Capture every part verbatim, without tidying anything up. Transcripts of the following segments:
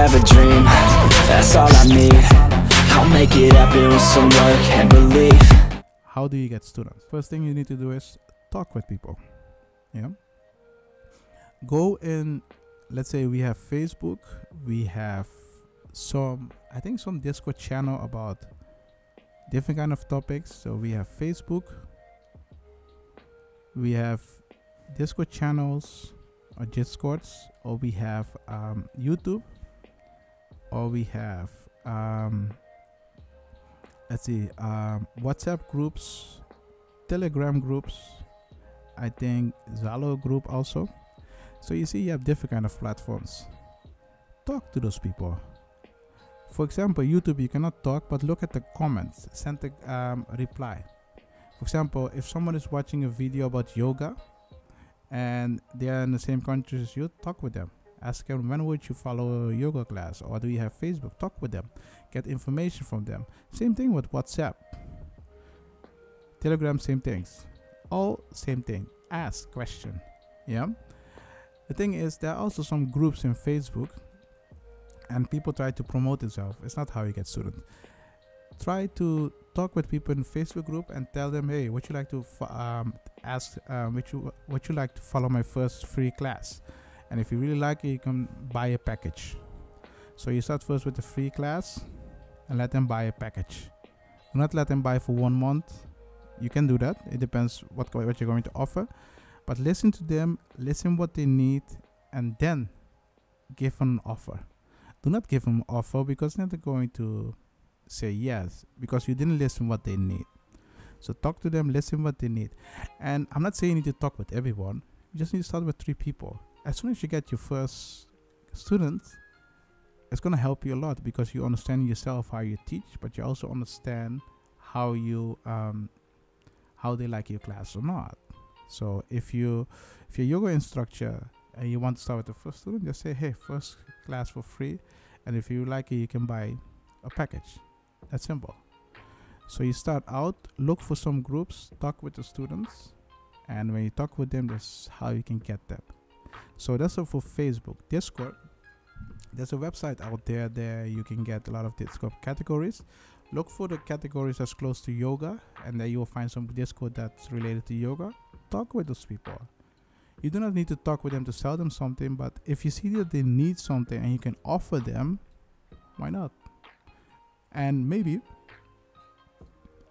have a dream, that's all I need. I'll make it happen with some work and belief. How do you get students? First thing you need to do is talk with people. Yeah. Go in, let's say we have Facebook, we have some, I think some Discord channel about different kind of topics. So we have Facebook, we have Discord channels or Discords, or we have um, YouTube, or we have um, let's see, um, WhatsApp groups, Telegram groups, I think Zalo group also. So you see, you have different kind of platforms. Talk to those people. For example, YouTube, you cannot talk, but look at the comments, send a um, reply. For example, if someone is watching a video about yoga and they are in the same country as you, talk with them. Ask them, when would you follow a yoga class, or do you have Facebook? Talk with them, get information from them. Same thing with WhatsApp, Telegram, same things, all same thing. Ask question. Yeah. The thing is, there are also some groups in Facebook and people try to promote themselves. It's not how you get students. Try to talk with people in Facebook group and tell them, hey, would you like to um, ask, uh, would you, would you like to follow my first free class? And if you really like it, you can buy a package. So you start first with the free class and let them buy a package. Do not let them buy for one month. You can do that. It depends what, what you're going to offer. But listen to them, listen what they need, and then give an offer. Do not give them an offer because they're not going to say yes, because you didn't listen what they need. So talk to them, listen what they need. And I'm not saying you need to talk with everyone. You just need to start with three people. As soon as you get your first student, it's going to help you a lot because you understand yourself, how you teach, but you also understand how you um, how they like your class or not. So if you if you're a yoga instructor and you want to start with the first student, just say, hey, first class for free, and if you like it, you can buy a package. That's simple. So you start out, look for some groups, talk with the students, and when you talk with them, that's how you can get them. So that's all for Facebook. Discord, there's a website out there there you can get a lot of Discord categories. Look for the categories that's close to yoga, and then you will find some Discord that's related to yoga. Talk with those people. You do not need to talk with them to sell them something, but if you see that they need something and you can offer them, why not? And maybe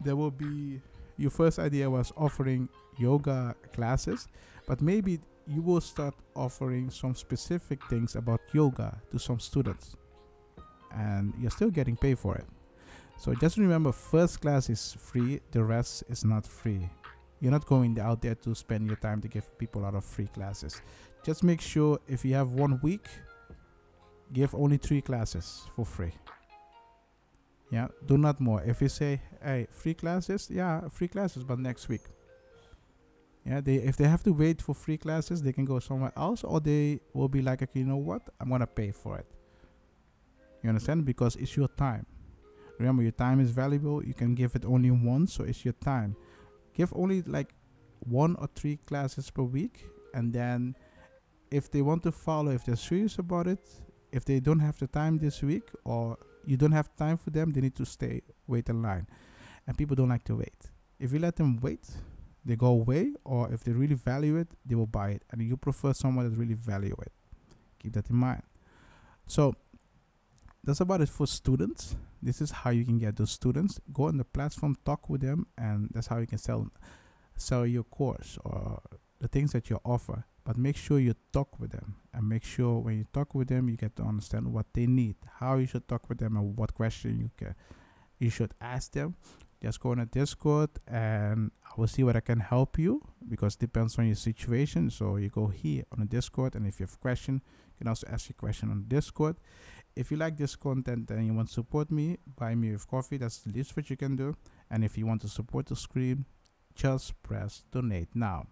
there will be, your first idea was offering yoga classes, but maybe you will start offering some specific things about yoga to some students, and you're still getting paid for it. So just remember, first class is free, the rest is not free. You're not going out there to spend your time to give people a lot of free classes. Just make sure if you have one week, give only three classes for free. Yeah, do not more. If you say, hey, free classes, yeah, free classes, but next week. Yeah, they if they have to wait for free classes, they can go somewhere else, or they will be like, okay, you know what? I'm gonna pay for it. You understand? Because it's your time. Remember, your time is valuable. You can give it only once, so it's your time. Give only like one or three classes per week, and then if they want to follow, if they're serious about it, if they don't have the time this week, or you don't have time for them, they need to stay, wait in line. And people don't like to wait. If you let them wait, they go away, or if they really value it, they will buy it. And you prefer someone that really value it. Keep that in mind. So that's about it for students. This is how you can get those students. Go on the platform, talk with them, and that's how you can sell sell your course or the things that you offer. But make sure you talk with them, and make sure when you talk with them, you get to understand what they need, how you should talk with them, and what question you can you should ask them. Just go on a Discord, and I will see what I can help you, because it depends on your situation. So you go here on a Discord, and if you have a question, you can also ask your question on Discord. If you like this content and you want to support me, buy me with coffee. That's the least what you can do. And if you want to support the stream, just press donate now.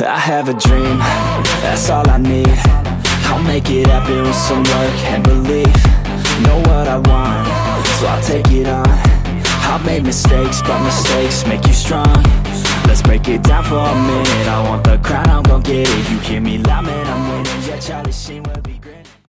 I have a dream, that's all I need. I'll make it happen with some work and belief. Know what I want, so I'll take it on. I've made mistakes, but mistakes make you strong. Let's break it down for a minute. I want the crown, I'm gon' get it. You hear me loud, man, I'm winning. Yeah, Charlie Sheen will be